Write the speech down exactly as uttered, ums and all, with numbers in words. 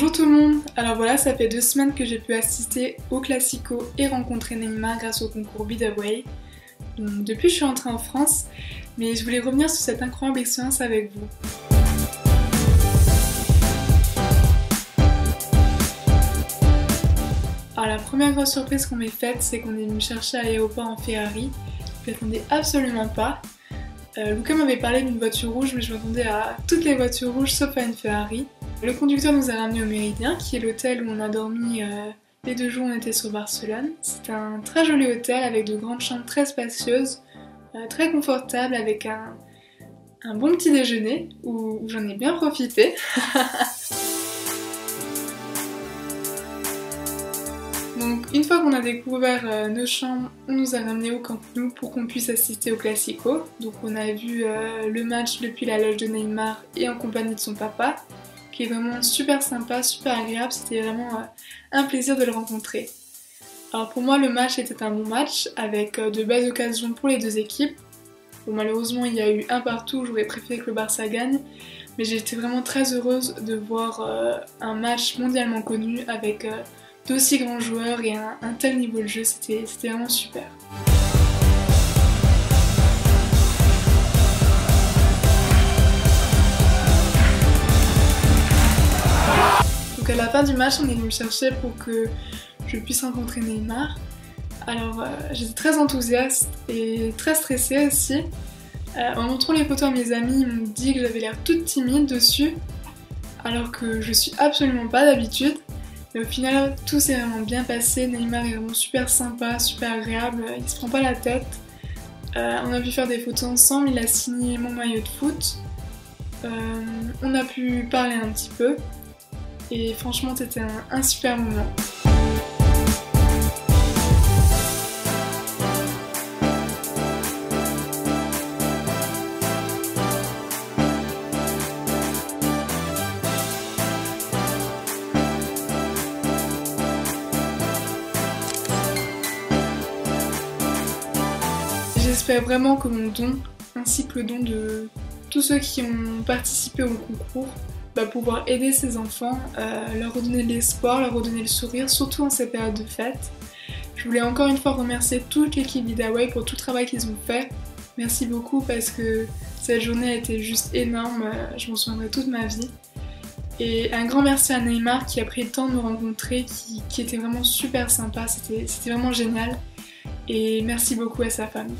Bonjour tout le monde. Alors voilà, ça fait deux semaines que j'ai pu assister au Clásico et rencontrer Neymar grâce au concours Bidaway. Donc depuis, je suis rentrée en France, mais je voulais revenir sur cette incroyable expérience avec vous. Alors la première grosse surprise qu'on m'ait faite, c'est qu'on est venu me chercher à l'aéroport en Ferrari. Je ne m'attendais absolument pas. Euh, Luca m'avait parlé d'une voiture rouge, mais je m'attendais à toutes les voitures rouges sauf à une Ferrari. Le conducteur nous a ramenés au Méridien, qui est l'hôtel où on a dormi euh, les deux jours où on était sur Barcelone. C'est un très joli hôtel avec de grandes chambres très spacieuses, euh, très confortables, avec un, un bon petit déjeuner où, où j'en ai bien profité. Donc une fois qu'on a découvert euh, nos chambres, on nous a ramenés au Camp Nou pour qu'on puisse assister au Clásico. Donc on a vu euh, le match depuis la loge de Neymar et en compagnie de son papa, qui est vraiment super sympa, super agréable. C'était vraiment euh, un plaisir de le rencontrer. Alors pour moi, le match était un bon match, avec euh, de belles occasions pour les deux équipes. Bon, malheureusement, il y a eu un partout, j'aurais préféré que le Barça gagne, mais j'étais vraiment très heureuse de voir euh, un match mondialement connu avec Euh, d'aussi grands joueurs et un, un tel niveau de jeu, c'était vraiment super. Donc à la fin du match, on est venu me chercher pour que je puisse rencontrer Neymar. Alors euh, j'étais très enthousiaste et très stressée aussi. Euh, en montrant les photos à mes amis, ils m'ont dit que j'avais l'air toute timide dessus, alors que je suis absolument pas d'habitude. Et au final, tout s'est vraiment bien passé. Neymar est vraiment super sympa, super agréable, il se prend pas la tête. Euh, on a pu faire des photos ensemble, il a signé mon maillot de foot. Euh, on a pu parler un petit peu. Et franchement, c'était un, un super moment. J'espère vraiment que mon don, ainsi que le don de tous ceux qui ont participé au concours, va pouvoir aider ces enfants, euh, leur redonner de l'espoir, leur redonner le sourire, surtout en cette période de fête. Je voulais encore une fois remercier toute l'équipe Bidaway pour tout le travail qu'ils ont fait. Merci beaucoup parce que cette journée a été juste énorme, je m'en souviendrai toute ma vie. Et un grand merci à Neymar qui a pris le temps de nous rencontrer, qui, qui était vraiment super sympa, c'était vraiment génial. Et merci beaucoup à sa famille.